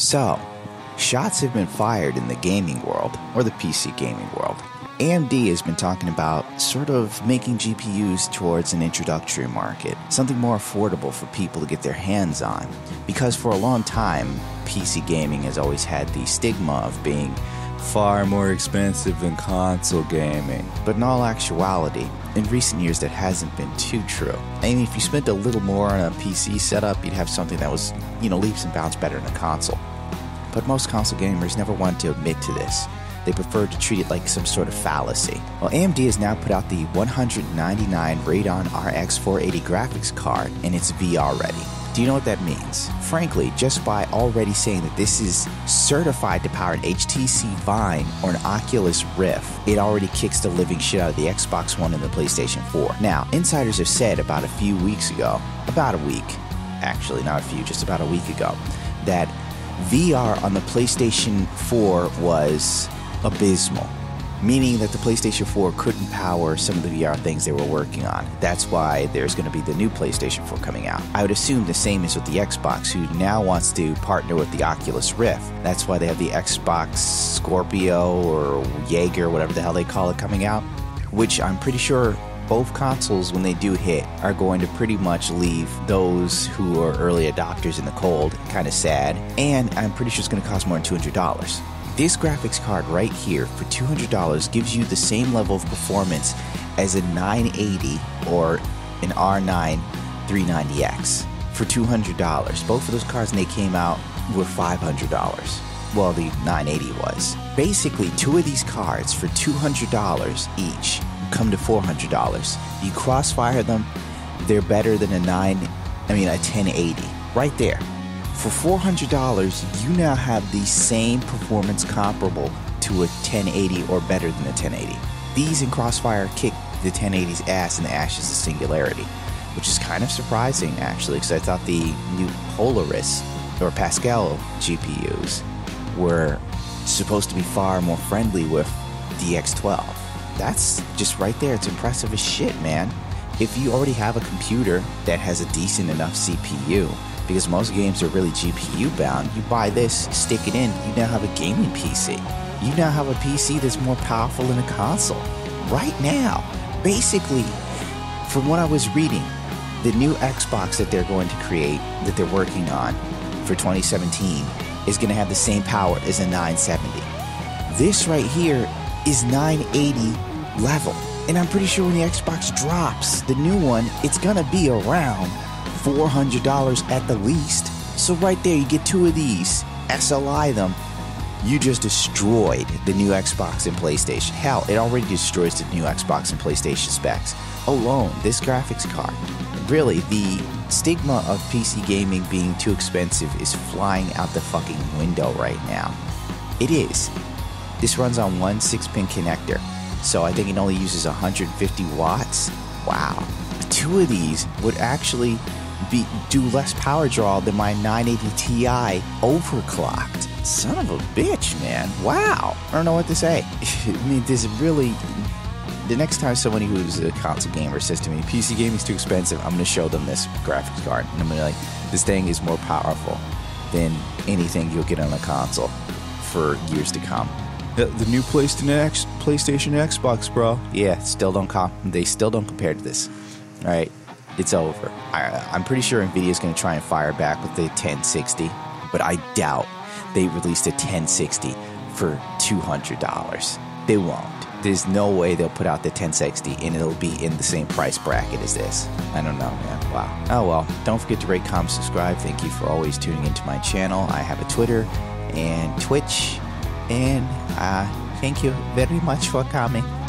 So, shots have been fired in the gaming world, or the PC gaming world. AMD has been talking about sort of making GPUs towards an introductory market, something more affordable for people to get their hands on. Because for a long time, PC gaming has always had the stigma of being far more expensive than console gaming. But in all actuality, in recent years that hasn't been too true. I mean, if you spent a little more on a PC setup, you'd have something that was, leaps and bounds better than a console. But most console gamers never wanted to admit to this. They preferred to treat it like some sort of fallacy. Well, AMD has now put out the 199 Radeon RX 480 graphics card, and it's VR ready. Do you know what that means? Frankly, just by already saying that this is certified to power an HTC Vive or an Oculus Rift, it already kicks the living shit out of the Xbox One and the PlayStation 4. Now, insiders have said about a week ago, that VR on the PlayStation 4 was abysmal, meaning that the PlayStation 4 couldn't power some of the VR things they were working on. That's why there's going to be the new PlayStation 4 coming out. I would assume the same is with the Xbox, who now wants to partner with the Oculus Rift. That's why they have the Xbox Scorpio or Jaeger, whatever the hell they call it, coming out, which I'm pretty sure both consoles, when they do hit, are going to pretty much leave those who are early adopters in the cold kind of sad, and I'm pretty sure it's going to cost more than $200. This graphics card right here for $200 gives you the same level of performance as a 980 or an R9 390X for $200. Both of those cards, when they came out, were $500. Well, the 980 was. Basically, two of these cards for $200 each come to $400. You crossfire them, they're better than a 1080. Right there. For $400, you now have the same performance comparable to a 1080 or better than a 1080. These and Crossfire kick the 1080's ass in the Ashes of Singularity, which is kind of surprising, actually, because I thought the new Polaris or Pascal GPUs were supposed to be far more friendly with DX12. That's just right there. It's impressive as shit, man. If you already have a computer that has a decent enough CPU, because most games are really GPU bound, you buy this, stick it in, you now have a gaming PC. You now have a PC that's more powerful than a console. Right now, basically, from what I was reading, the new Xbox that they're going to create, that they're working on for 2017, is going to have the same power as a 970. This right here is 980 level. And I'm pretty sure when the Xbox drops, the new one, it's going to be around $400 at the least. So right there, you get two of these, SLI them, you just destroyed the new Xbox and PlayStation. Hell, it already destroys the new Xbox and PlayStation specs alone, this graphics card. Really, the stigma of PC gaming being too expensive is flying out the fucking window right now. It is. This runs on one 6-pin connector, so I think it only uses 150 watts. Wow. Two of these would actually do less power draw than my 980 Ti overclocked. Son of a bitch, man. Wow. I don't know what to say. I mean, this really... The next time somebody who's a console gamer says to me, PC gaming's too expensive, I'm going to show them this graphics card. And I'm going to be like, this thing is more powerful than anything you'll get on a console for years to come. The new PlayStation Xbox, bro. Yeah, they still don't compare to this. All right, it's over. I'm pretty sure NVIDIA's going to try and fire back with the 1060, but I doubt they released a 1060 for $200. They won't. There's no way they'll put out the 1060 and it'll be in the same price bracket as this. I don't know, man. Wow. Oh, well, don't forget to rate, comment, subscribe. Thank you for always tuning into my channel. I have a Twitter and Twitch, and thank you very much for coming.